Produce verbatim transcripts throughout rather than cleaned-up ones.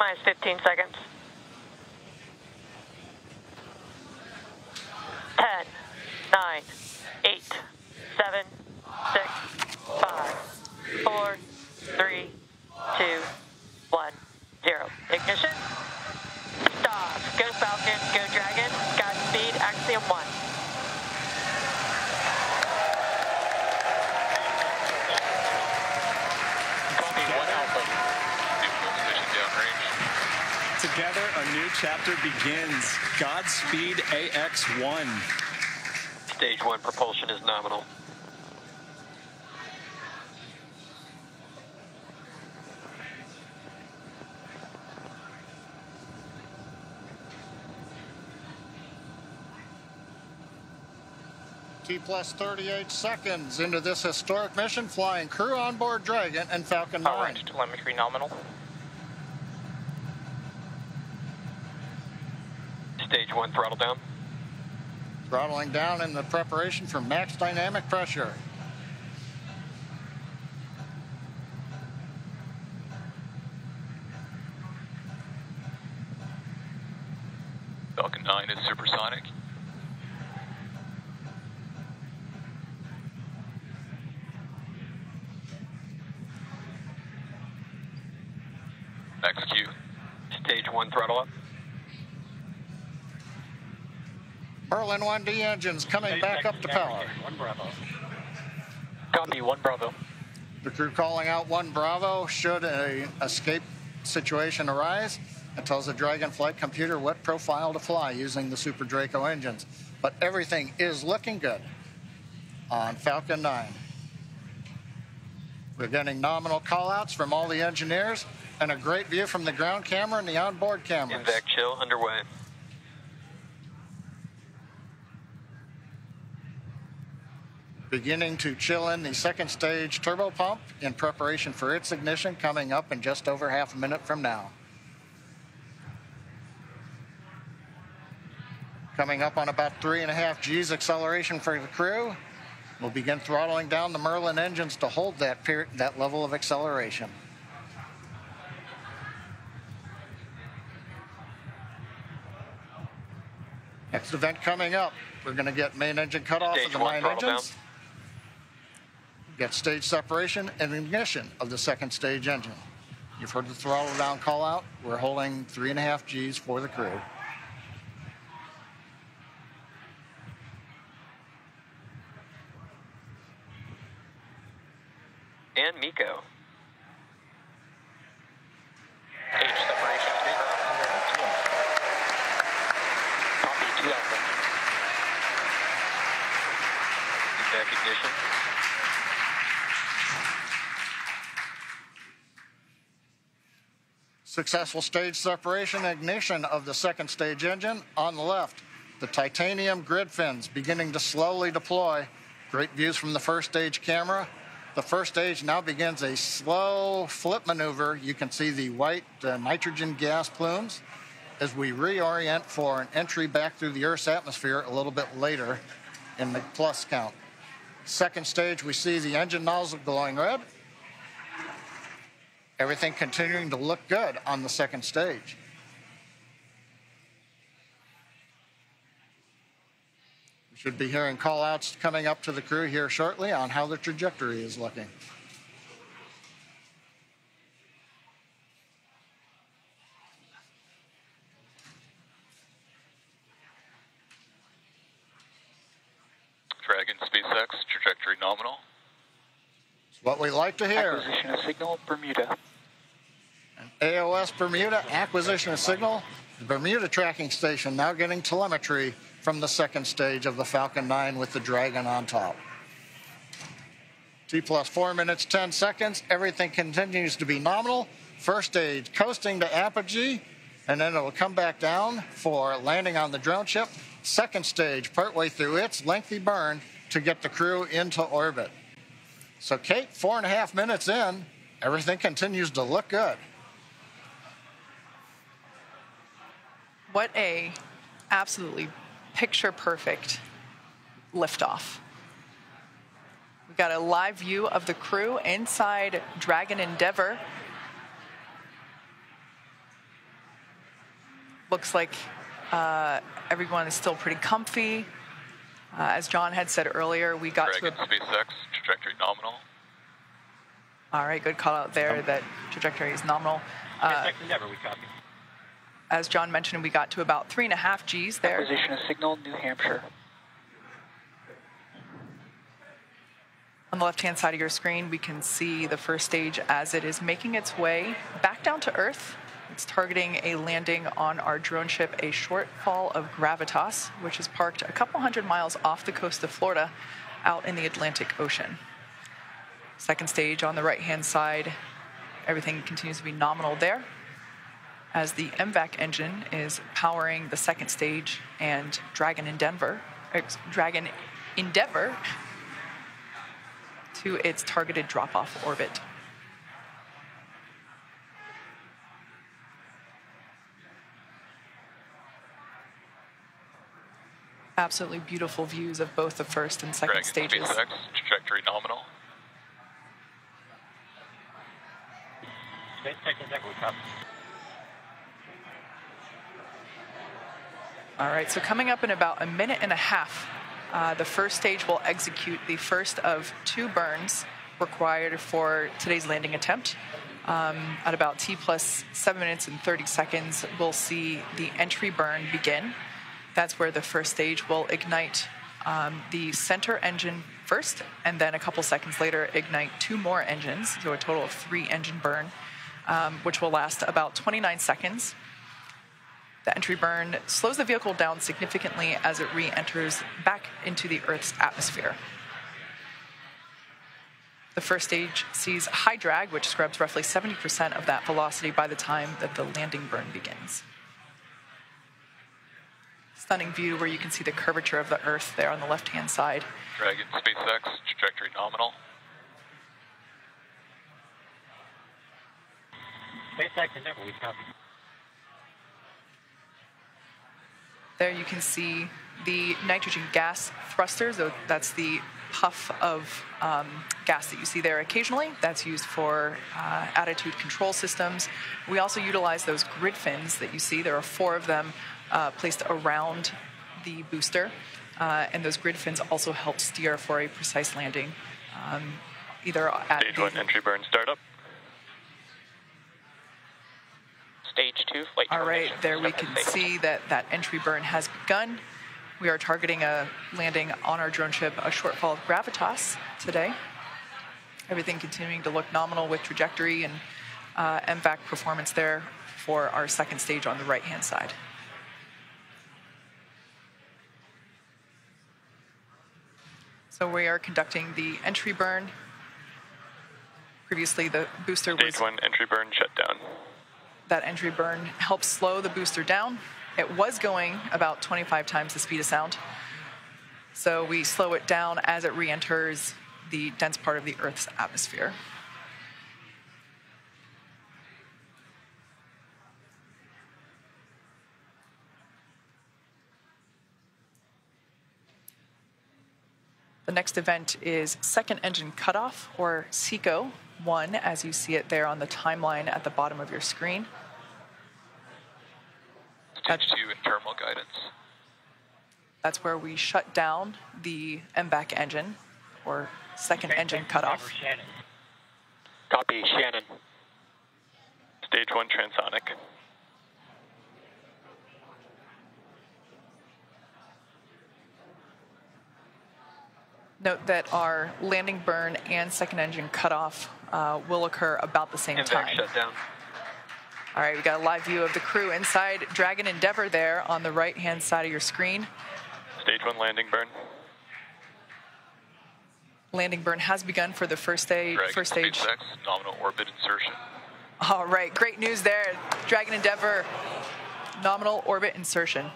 minus fifteen seconds. ten, nine, eight, seven, six, five, four, three, two, one, zero. Ignition. Stop. Go Falcon, go Dragon. Godspeed, Axiom one. Together, a new chapter begins. Godspeed A X one. Stage one propulsion is nominal. T plus thirty-eight seconds into this historic mission, flying crew on board Dragon and Falcon nine. All right, telemetry nominal. Stage one, throttle down. Throttling down in the preparation for max dynamic pressure. Falcon nine is supersonic. Execute. Stage one, throttle up. Merlin one D engines coming back up to power. One Bravo. Copy, one Bravo. The crew calling out one Bravo should an escape situation arise. It tells the Dragonflight computer what profile to fly using the Super Draco engines. But everything is looking good on Falcon nine. We're getting nominal callouts from all the engineers and a great view from the ground camera and the onboard cameras. M VAC chill underway. Beginning to chill in the second stage turbo pump in preparation for its ignition coming up in just over half a minute from now. Coming up on about three and a half G's acceleration for the crew, we'll begin throttling down the Merlin engines to hold that, period, that level of acceleration. Next event coming up, we're going to get main engine cutoff of the main engines. Down. Get stage separation and ignition of the second stage engine. You've heard the throttle down call out. We're holding three and a half G's for the crew. And Miko. Stage separation. Copy two alpha. Back ignition. Successful stage separation, ignition of the second stage engine. On the left, the titanium grid fins beginning to slowly deploy. Great views from the first stage camera. The first stage now begins a slow flip maneuver. You can see the white uh, nitrogen gas plumes as we reorient for an entry back through the Earth's atmosphere a little bit later in the plus count. Second stage, we see the engine nozzle glowing red. Everything continuing to look good on the second stage. We should be hearing call-outs coming up to the crew here shortly on how the trajectory is looking. Dragon, SpaceX, trajectory nominal. It's what we like to hear. Acquisition of signal, Bermuda. A O S Bermuda, acquisition of signal. The Bermuda tracking station now getting telemetry from the second stage of the Falcon nine with the Dragon on top. T plus four minutes, ten seconds. Everything continues to be nominal. First stage coasting to apogee, and then it will come back down for landing on the drone ship. Second stage partway through its lengthy burn to get the crew into orbit. So, Kate, four and a half minutes in, everything continues to look good. What a absolutely picture-perfect liftoff. We got a live view of the crew inside Dragon Endeavor. looks like uh, everyone is still pretty comfy. Uh, as John had said earlier, we got Dragon, to a... SpaceX, trajectory nominal. All right, good call out there that trajectory is nominal. Uh, never we copy. As John mentioned, we got to about three and a half G's there. Acquisition of signal, New Hampshire. On the left-hand side of your screen, we can see the first stage as it is making its way back down to Earth. It's targeting a landing on our drone ship, A Shortfall of Gravitas, which is parked a couple hundred miles off the coast of Florida out in the Atlantic Ocean. Second stage on the right-hand side, everything continues to be nominal there as the M VAC engine is powering the second stage and Dragon in Denver, Dragon Endeavor, to its targeted drop-off orbit. Absolutely beautiful views of both the first and second Dragon stages. SpaceX, trajectory nominal. All right, so coming up in about a minute and a half, Uh, the first stage will execute the first of two burns required for today's landing attempt. Um, at about T plus seven minutes and thirty seconds, we'll see the entry burn begin. That's where the first stage will ignite um, the center engine first, and then a couple seconds later ignite two more engines, so a total of three engine burn, um, which will last about twenty-nine seconds. The entry burn slows the vehicle down significantly as it re-enters back into the Earth's atmosphere. The first stage sees high drag, which scrubs roughly seventy percent of that velocity by the time that the landing burn begins. Stunning view where you can see the curvature of the Earth there on the left-hand side. Dragon, SpaceX, trajectory nominal. SpaceX, never we copy. There you can see the nitrogen gas thrusters. That's the puff of um, gas that you see there occasionally. That's used for uh, attitude control systems. We also utilize those grid fins that you see. There are four of them uh, placed around the booster. Uh, and those grid fins also help steer for a precise landing. Um, either at Stage one entry burn startup. Stage two, flight All right, there we can see that that entry burn has begun. We are targeting a landing on our drone ship, A Shortfall of Gravitas, today. Everything continuing to look nominal with trajectory and uh, M VAC performance there for our second stage on the right-hand side. So we are conducting the entry burn. Previously, the booster was... Stage one, entry burn, shutdown. That entry burn helps slow the booster down. It was going about twenty-five times the speed of sound. So we slow it down as it re-enters the dense part of the Earth's atmosphere. The next event is second engine cutoff, or SECO one, as you see it there on the timeline at the bottom of your screen. Stage two in thermal guidance. That's where we shut down the M VAC engine, or second engine cutoff. Copy, Shannon. Stage one transonic. Note that our landing burn and second engine cutoff uh, will occur about the same M VAC time. Shutdown. All right, we got a live view of the crew inside Dragon Endeavor there on the right-hand side of your screen. Stage one landing burn. Landing burn has begun for the first stage. Dragon, first stage. SpaceX, nominal orbit insertion. All right, great news there. Dragon Endeavor, nominal orbit insertion.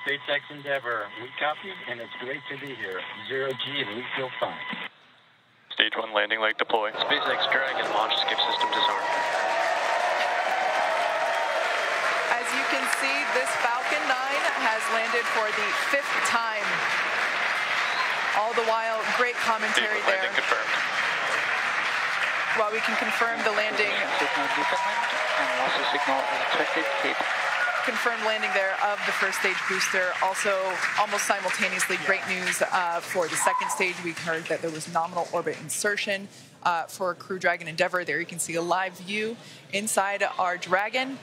SpaceX Endeavor, we copied, and it's great to be here. Zero G, and we feel fine. Stage one landing leg deploy. SpaceX Dragon launch skip system disorder. As you can see, this Falcon nine has landed for the fifth time. All the while, great commentary there. Landing confirmed. While we can confirm the landing. was the signal expected? Hit. Confirmed landing there of the first stage booster. Also, almost simultaneously, great news uh, for the second stage. We heard that there was nominal orbit insertion uh, for Crew Dragon Endeavour. There you can see a live view inside our Dragon.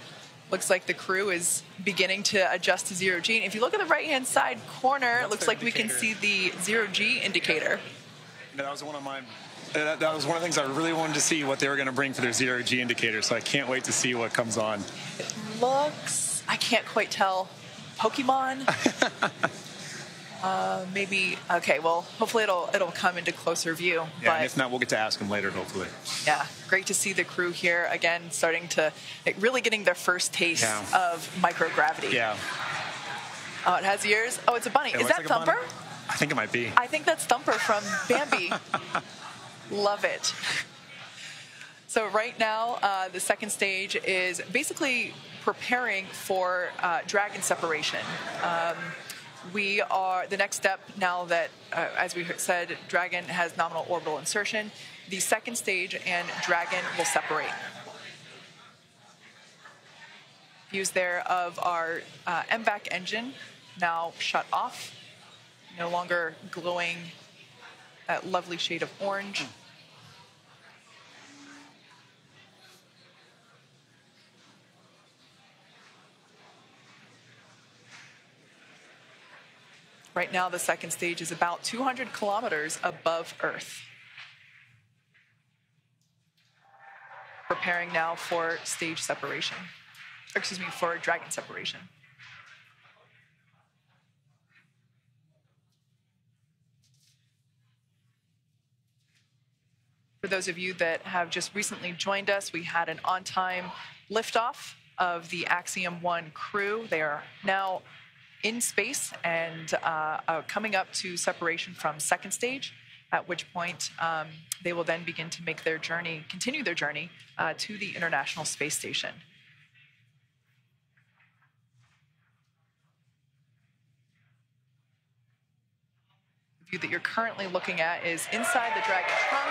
Looks like the crew is beginning to adjust to zero G. And if you look at the right-hand side corner, it looks like indicator. we can see the zero G indicator. Yeah. That was one of my. That, that was one of the things I really wanted to see, what they were going to bring for their zero G indicator. So I can't wait to see what comes on. It looks. I can't quite tell. Pokemon? uh, maybe. Okay, well, hopefully it'll it'll come into closer view. Yeah, but and if not, we'll get to ask them later, hopefully. Yeah, great to see the crew here, again, starting to, like, really getting their first taste yeah. of microgravity. Yeah. Oh, it has ears. Oh, it's a bunny. It Is that like Thumper? I think it might be. I think that's Thumper from Bambi. Love it. So right now, uh, the second stage is basically preparing for uh, Dragon separation. Um, we are, the next step now that, uh, as we said, Dragon has nominal orbital insertion, the second stage and Dragon will separate. Views there of our uh, M VAC engine now shut off, no longer glowing that lovely shade of orange. Right now, the second stage is about two hundred kilometers above Earth. Preparing now for stage separation, or excuse me, for Dragon separation. For those of you that have just recently joined us, we had an on-time liftoff of the Axiom one crew. They are now in space and uh, uh, coming up to separation from second stage, at which point um, they will then begin to make their journey, continue their journey uh, to the International Space Station. The view that you're currently looking at is inside the Dragon trunk,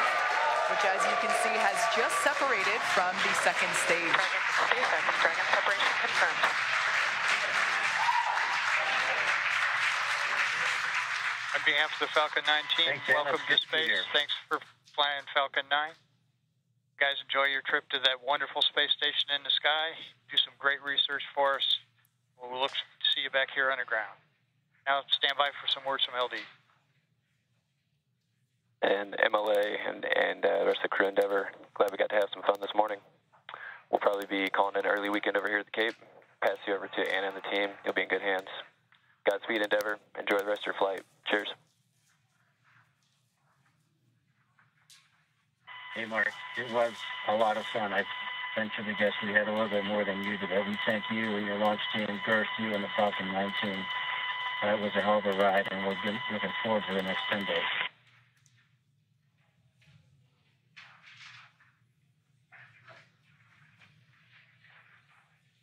which, as you can see, has just separated from the second stage. Dragon separation confirmed. On behalf of the Falcon nine team, Thanks, welcome to space. Thanks for flying Falcon nine. You guys, enjoy your trip to that wonderful space station in the sky. Do some great research for us. We'll look to see you back here underground. Now stand by for some words from L D. And M L A and, and uh, the rest of the crew Endeavour, glad we got to have some fun this morning. We'll probably be calling it an early weekend over here at the Cape. Pass you over to Anna and the team. You'll be in good hands. Godspeed, Endeavour. Enjoy the rest of your flight. Cheers. Hey, Mark. It was a lot of fun. I venture to guess we had a little bit more than you did. We thank you and your launch team, Girth, you and the Falcon nine team. That was a hell of a ride, and we're looking forward to the next ten days.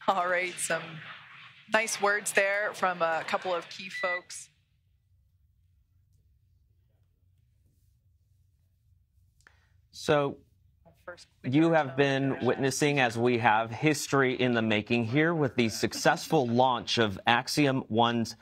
All right, some nice words there from a couple of key folks. So you have been witnessing, as we have, history in the making here with the successful launch of Axiom one's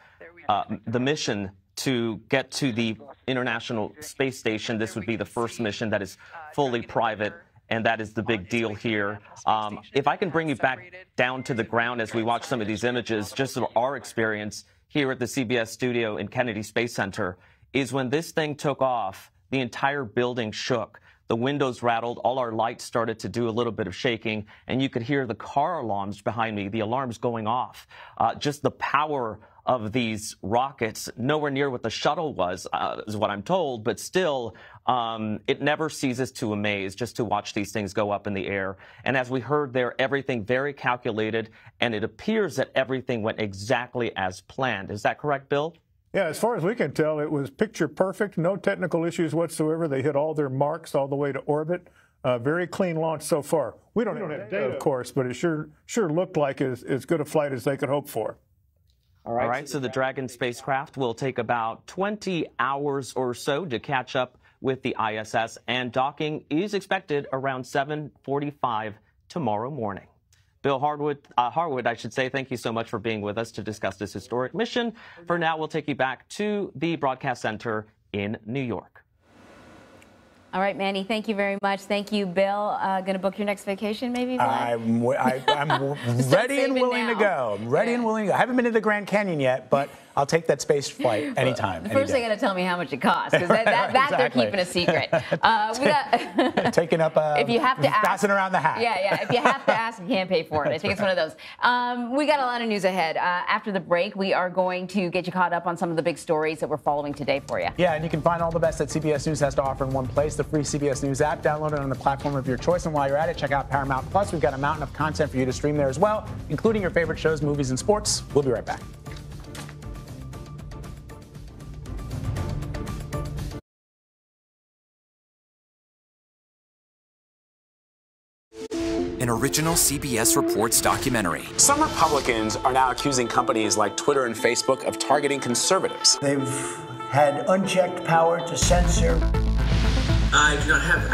uh, the mission to get to the International Space Station. This would be the first mission that is fully private. And that is the big deal here. Um, if I can bring you back down to the ground as we watch some of these images, just from our experience here at the C B S studio in Kennedy Space Center, is when this thing took off, the entire building shook. The windows rattled, all our lights started to do a little bit of shaking, and you could hear the car alarms behind me, the alarms going off. Uh, just the power of these rockets, nowhere near what the shuttle was, uh, is what I'm told, but still, um, it never ceases to amaze just to watch these things go up in the air. And as we heard there, everything very calculated, and it appears that everything went exactly as planned. Is that correct, Bill? Yeah, as far as we can tell, it was picture perfect, no technical issues whatsoever. They hit all their marks all the way to orbit. Uh, very clean launch so far. We don't, we don't have, have data, data, of course, but it sure sure looked like as, as good a flight as they could hope for. All right, all right so, so the Dragon spacecraft will take about twenty hours or so to catch up with the I S S, and docking is expected around seven forty-five tomorrow morning. Bill Harwood, uh, Harwood, I should say, thank you so much for being with us to discuss this historic mission. For now, we'll take you back to the broadcast center in New York. All right, Manny, thank you very much. Thank you, Bill. Uh, going to book your next vacation, maybe? I'm, I, I'm ready and willing now. to go. I'm ready yeah. and willing to go. I haven't been to the Grand Canyon yet, but I'll take that space flight anytime. Well, first, any they got to tell me how much it costs, because that, that, that exactly. they're keeping a secret. Uh, we got taking up a, if you have to ask, passing around the hat. Yeah, yeah. If you have to ask, you can't pay for it. I think right. it's one of those. Um, we got a lot of news ahead. Uh, after the break, we are going to get you caught up on some of the big stories that we're following today for you. Yeah, and you can find all the best that C B S News has to offer in one place, the free C B S News app. Download it on the platform of your choice, and while you're at it, check out Paramount plus. We've got a mountain of content for you to stream there as well, including your favorite shows, movies, and sports. We'll be right back. An original C B S Reports documentary. Some Republicans are now accusing companies like Twitter and Facebook of targeting conservatives. They've had unchecked power to censor. I do not have